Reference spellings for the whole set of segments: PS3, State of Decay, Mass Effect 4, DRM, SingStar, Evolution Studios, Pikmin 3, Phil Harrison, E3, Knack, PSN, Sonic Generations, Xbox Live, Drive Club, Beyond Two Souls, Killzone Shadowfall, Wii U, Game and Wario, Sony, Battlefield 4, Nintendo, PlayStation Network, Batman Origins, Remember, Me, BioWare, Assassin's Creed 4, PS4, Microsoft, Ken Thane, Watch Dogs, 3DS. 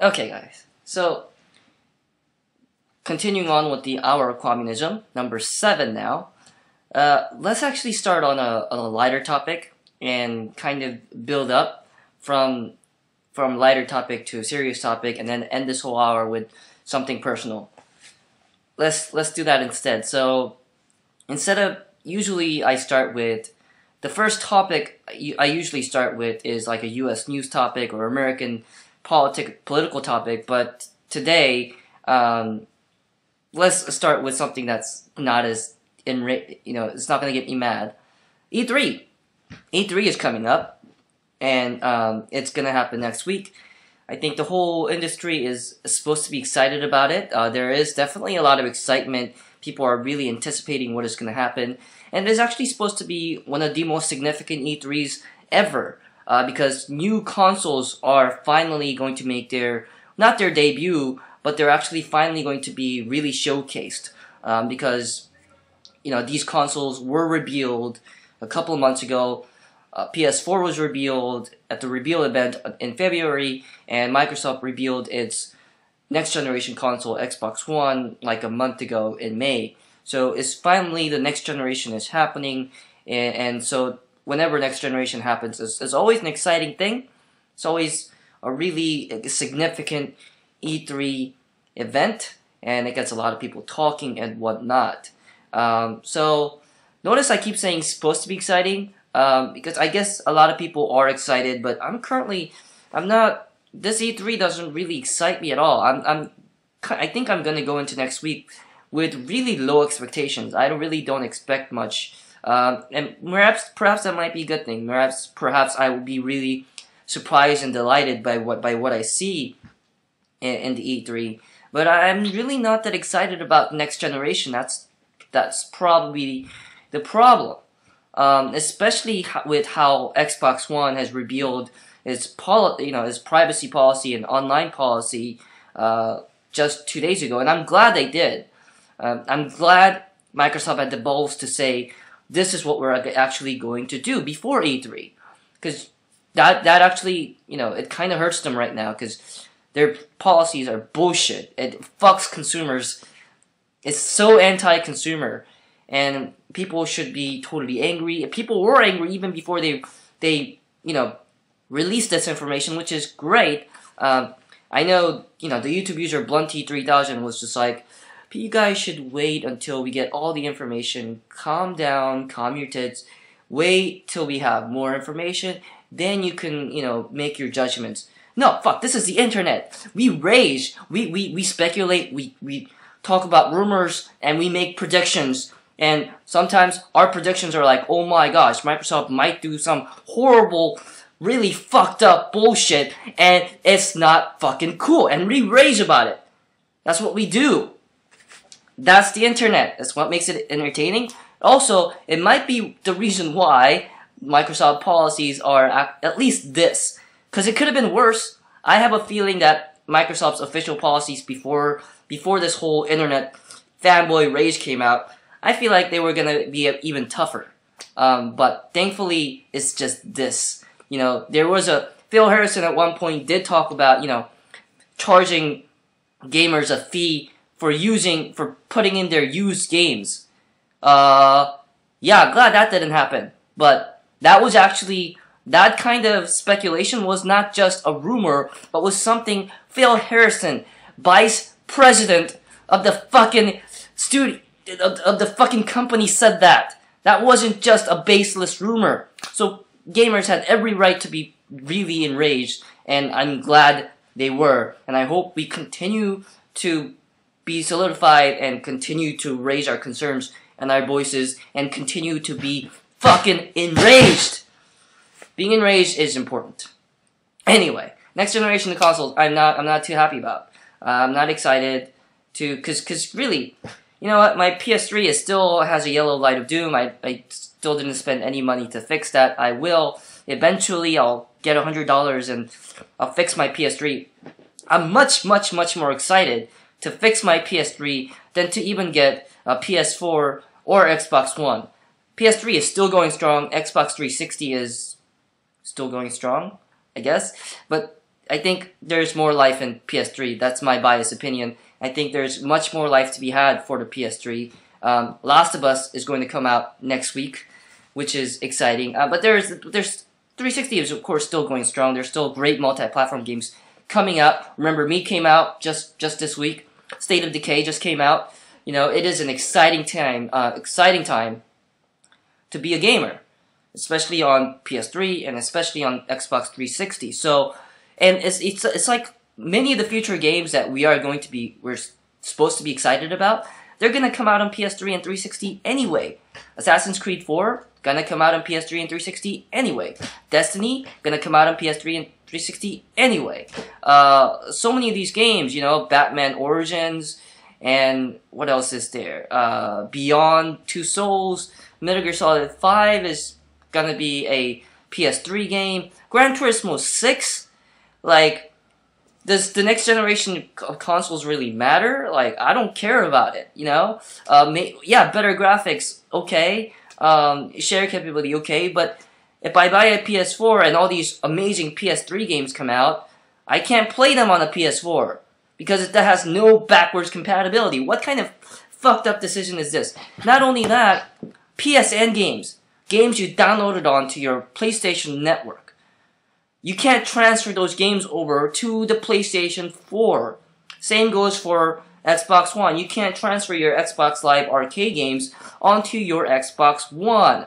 Okay, guys. So, continuing on with the hour of communism, number 7 now. Let's actually start on a lighter topic and kind of build up from lighter topic to serious topic, and then end this whole hour with something personal. Let's do that instead. So, instead of usually I start with the first topic I usually start with is like a U.S. news topic or American political topic, but today let's start with something that's not as it's not going to get me mad. E3. E3 is coming up, and it's going to happen next week. I think the whole industry is supposed to be excited about it. There is definitely a lot of excitement. People are really anticipating what is going to happen. And it's actually supposed to be one of the most significant E3s ever, because new consoles are finally going to make their, not their debut, but they're actually finally going to be really showcased, because these consoles were revealed a couple of months ago. PS4 was revealed at the reveal event in February, and Microsoft revealed its next generation console, Xbox One, like a month ago in May. So it's finally the next generation is happening, and so whenever next generation happens, it's always an exciting thing. It's always a really significant E3 event, and it gets a lot of people talking and whatnot. So notice I keep saying supposed to be exciting, because I guess a lot of people are excited, but I'm not, this E3 doesn't really excite me at all. I think I'm gonna go into next week with really low expectations. I don't expect much, and perhaps that might be a good thing. Perhaps I will be really surprised and delighted by what I see in the E3, but I'm really not that excited about next generation. That's probably the problem, especially with how Xbox One has revealed its privacy policy and online policy just 2 days ago, and I'm glad they did. I'm glad Microsoft had the balls to say this is what we're actually going to do before E3, because that actually it kind of hurts them right now, because their policies are bullshit. It fucks consumers. It's so anti-consumer, and people should be totally angry. People were angry even before they released this information, which is great. I know, the YouTube user Blunty3000 was just like, you guys should wait until we get all the information. Calm down, calm your tits. Wait till we have more information. Then you can, make your judgments. No, fuck, this is the internet. We rage. We speculate. We talk about rumors, and we make predictions, and sometimes our predictions are like, oh my gosh, Microsoft might do some horrible, really fucked up bullshit, and it's not fucking cool, and we rage about it. That's what we do. That's the internet. That's what makes it entertaining. Also, it might be the reason why Microsoft policies are at least this, because it could have been worse. I have a feeling that Microsoft's official policies before this whole internet fanboy rage came out, I feel like they were going to be even tougher. But thankfully, it's just this. There was Phil Harrison at one point did talk about, charging gamers a fee for putting in their used games. Yeah, glad that didn't happen. But that was actually, that kind of speculation was not just a rumor, but was something Phil Harrison, Vice President of the fucking company, said that. That wasn't just a baseless rumor. So gamers had every right to be really enraged, and I'm glad they were. And I hope we continue to be solidified and continue to raise our concerns and our voices and continue to be fucking enraged. Being enraged is important. Anyway, next generation of consoles, I'm not too happy about. I'm not excited to, cause really, what? My PS3 still has a yellow light of doom. I still didn't spend any money to fix that. I will eventually. I'll get $100 and I'll fix my PS3. I'm much more excited to fix my PS3 than to even get a PS4 or Xbox One. PS3 is still going strong. Xbox 360 is still going strong, I guess. But I think there's more life in PS3. That's my biased opinion. I think there's much more life to be had for the PS3. Last of Us is going to come out next week, which is exciting. But there's 360 is, of course, still going strong. There's still great multi-platform games coming up. Remember, Me came out just this week. State of Decay just came out. You know, it is an exciting time to be a gamer, especially on PS3 and especially on Xbox 360. So, and it's like many of the future games that we're supposed to be excited about, they're gonna come out on PS3 and 360 anyway. Assassin's Creed 4 gonna come out on PS3 and 360 anyway. Destiny gonna come out on PS3 and 360 anyway. So many of these games, you know, Batman Origins. And what else is there? Beyond Two Souls, Metal Gear Solid V is gonna be a PS3 game. Gran Turismo 6, like, does the next generation of consoles really matter? Like, I don't care about it, you know? Yeah, better graphics, okay. Share capability, okay. But if I buy a PS4 and all these amazing PS3 games come out, I can't play them on a PS4. Because that has no backwards compatibility. What kind of fucked up decision is this? Not only that, PSN games. Games you downloaded onto your PlayStation Network. You can't transfer those games over to the PlayStation 4. Same goes for Xbox One. You can't transfer your Xbox Live arcade games onto your Xbox One.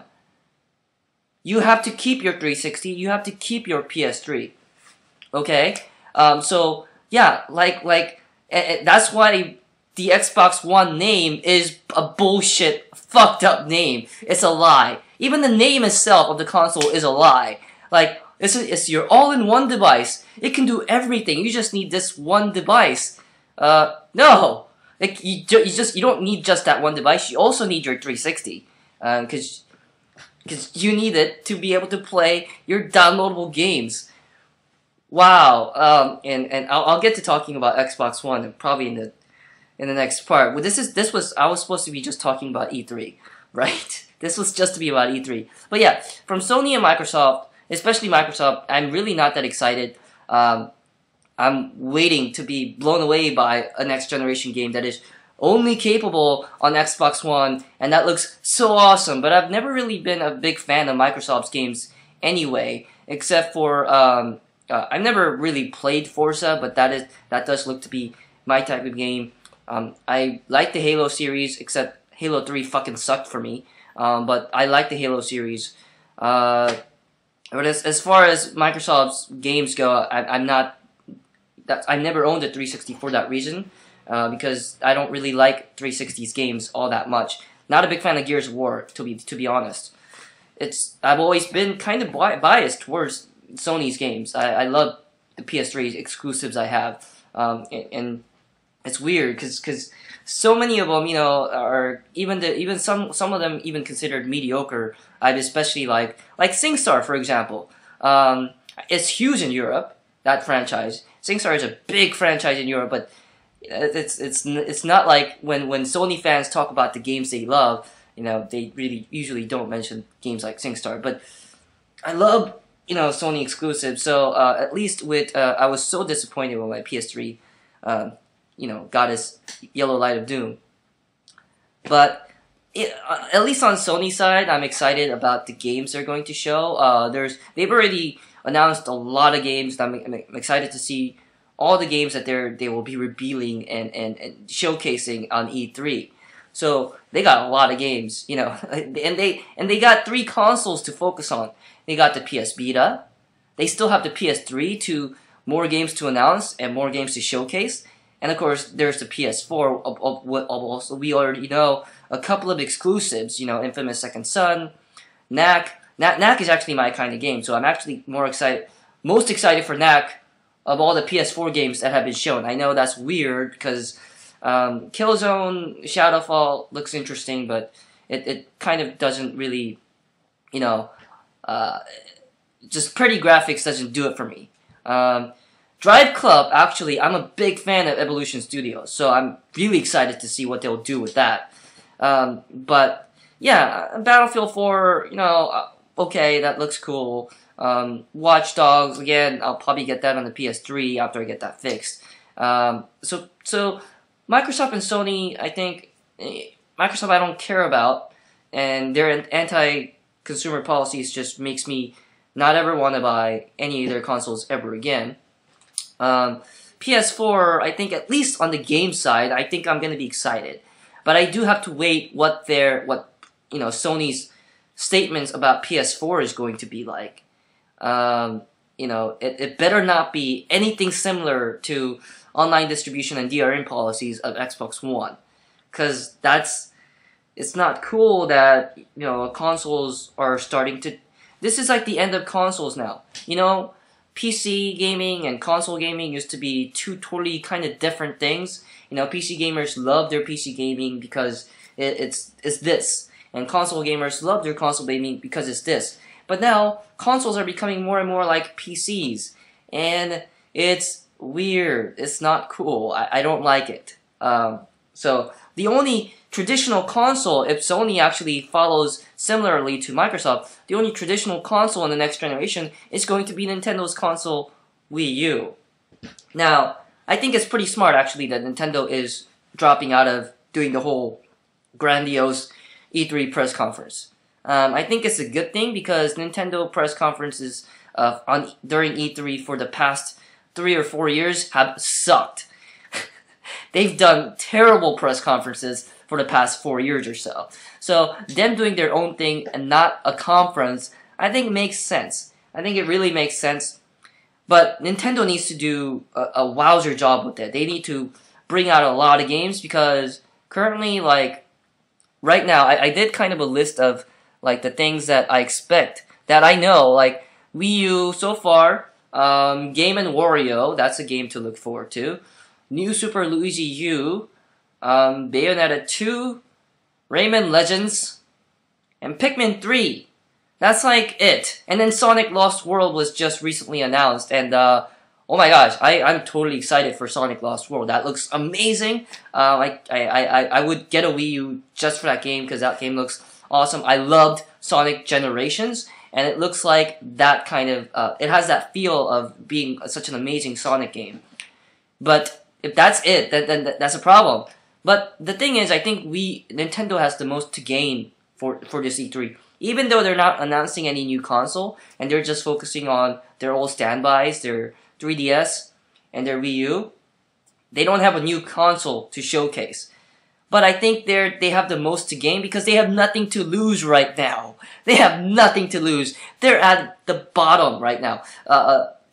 You have to keep your 360. You have to keep your PS3. Okay? So... yeah, like that's why the Xbox One name is a bullshit, fucked up name. It's a lie. Even the name itself of the console is a lie. Like, it's your all-in-one device. It can do everything. You just need this one device. No! Like, you don't need just that one device. You also need your 360. Because you need it to be able to play your downloadable games. Wow, and I'll get to talking about Xbox One and probably in the next part. Well, I was supposed to be just talking about E3, right? This was just to be about E3. But yeah, from Sony and Microsoft, especially Microsoft, I'm really not that excited. I'm waiting to be blown away by a next generation game that is only capable on Xbox One, and that looks so awesome. But I've never really been a big fan of Microsoft's games anyway, except for I've never really played Forza, but that does look to be my type of game. I like the Halo series, except Halo 3 fucking sucked for me. But I like the Halo series. But as far as Microsoft's games go, I never owned a 360 for that reason, because I don't really like 360's games all that much. Not a big fan of Gears of War, to be honest. I've always been kind of biased towards Sony's games. I love the PS3 exclusives I have, and it's weird because so many of them, you know, are even some of them even considered mediocre. I've especially like SingStar, for example. It's huge in Europe, that franchise. SingStar is a big franchise in Europe, but it's not like when Sony fans talk about the games they love, you know, they really usually don't mention games like SingStar. But I love, you know, Sony exclusive. So at least with I was so disappointed when my PS3, you know, got its yellow light of doom. But at least on Sony side, I'm excited about the games they're going to show. They've already announced a lot of games. I'm excited to see all the games that they will be revealing and showcasing on E3. So they got a lot of games, you know, and they got 3 consoles to focus on. They got the PS Vita. They still have the PS3 to more games to announce and more games to showcase. And of course, there's the PS4 of what also we already know, a couple of exclusives, you know, Infamous Second Son, Knack. Knack is actually my kind of game, so I'm actually most excited for Knack of all the PS4 games that have been shown. I know that's weird because Killzone Shadowfall looks interesting, but it kind of doesn't really, you know, just pretty graphics doesn't do it for me. Drive Club, actually, I'm a big fan of Evolution Studios, so I'm really excited to see what they'll do with that. But yeah, Battlefield 4, you know, okay, that looks cool. Watch Dogs, again, I'll probably get that on the PS3 after I get that fixed. So Microsoft and Sony, I think, Microsoft I don't care about, and their anti-consumer policies just makes me not ever want to buy any of their consoles ever again. PS4, I think, at least on the game side, I think I'm going to be excited. But I do have to wait what their, you know, Sony's statements about PS4 is going to be like. You know, it better not be anything similar to online distribution and DRM policies of Xbox One. Because that's, it's not cool that, you know, consoles are starting to, this is like the end of consoles now. You know, PC gaming and console gaming used to be two totally kind of different things. You know, PC gamers love their PC gaming because it's this. And console gamers love their console gaming because it's this. But now, consoles are becoming more and more like PCs. And it's weird. It's not cool. I don't like it. So, the only traditional console, if Sony actually follows similarly to Microsoft, the only traditional console in the next generation is going to be Nintendo's console, Wii U. Now, I think it's pretty smart, actually, that Nintendo is dropping out of doing the whole grandiose E3 press conference. I think it's a good thing because Nintendo press conferences during E3 for the past 3 or 4 years have sucked. They've done terrible press conferences for the past 4 years or so. So, them doing their own thing and not a conference, I think makes sense. I think it really makes sense. But Nintendo needs to do a wowzer job with it. They need to bring out a lot of games because currently, like, right now, I did kind of a list of, like, the things that I expect, that I know, like, Wii U so far, Game and Wario, that's a game to look forward to, New Super Luigi U, Bayonetta 2, Rayman Legends, and Pikmin 3. That's like it. And then Sonic Lost World was just recently announced, and oh my gosh, I'm totally excited for Sonic Lost World. That looks amazing. I would get a Wii U just for that game, because that game looks awesome. I loved Sonic Generations, and it looks like that kind of, it has that feel of being such an amazing Sonic game. But if that's it, then that's a problem. But the thing is, I think Nintendo has the most to gain for this E3. Even though they're not announcing any new console, and they're just focusing on their old standbys, their 3DS, and their Wii U, they don't have a new console to showcase. But I think they have the most to gain because they have nothing to lose right now. They have nothing to lose. They're at the bottom right now.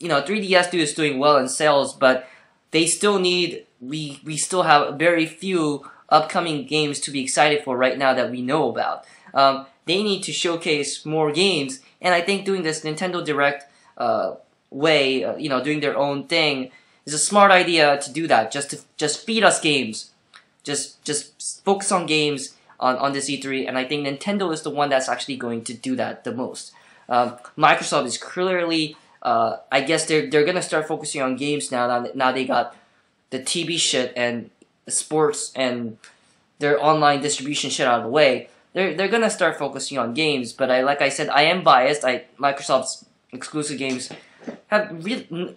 You know, 3DS is doing well in sales, but they still need, we still have very few upcoming games to be excited for right now that we know about. They need to showcase more games, and I think doing this Nintendo Direct way, you know, doing their own thing, is a smart idea to do that, just feed us games. Just focus on games on this E3, and I think Nintendo is the one that's actually going to do that the most. Microsoft is clearly, I guess they're gonna start focusing on games now. Now they got the TV shit and sports and their online distribution shit out of the way. They're gonna start focusing on games. But like I said, I am biased. Microsoft's exclusive games have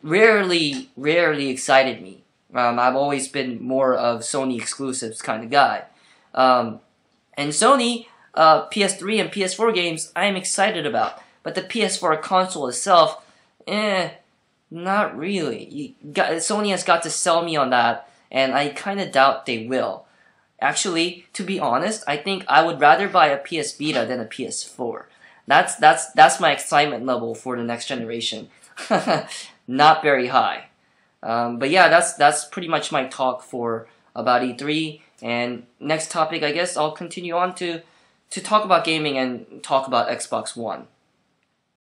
rarely excited me. I've always been more of Sony exclusives kind of guy. And Sony PS3 and PS4 games I am excited about, but the PS4 console itself, not really. Sony has got to sell me on that, and I kind of doubt they will. Actually, to be honest, I think I would rather buy a PS Vita than a PS4. That's my excitement level for the next generation. Not very high. But yeah, that's pretty much my talk about E3. And next topic, I guess I'll continue on to talk about gaming and talk about Xbox One.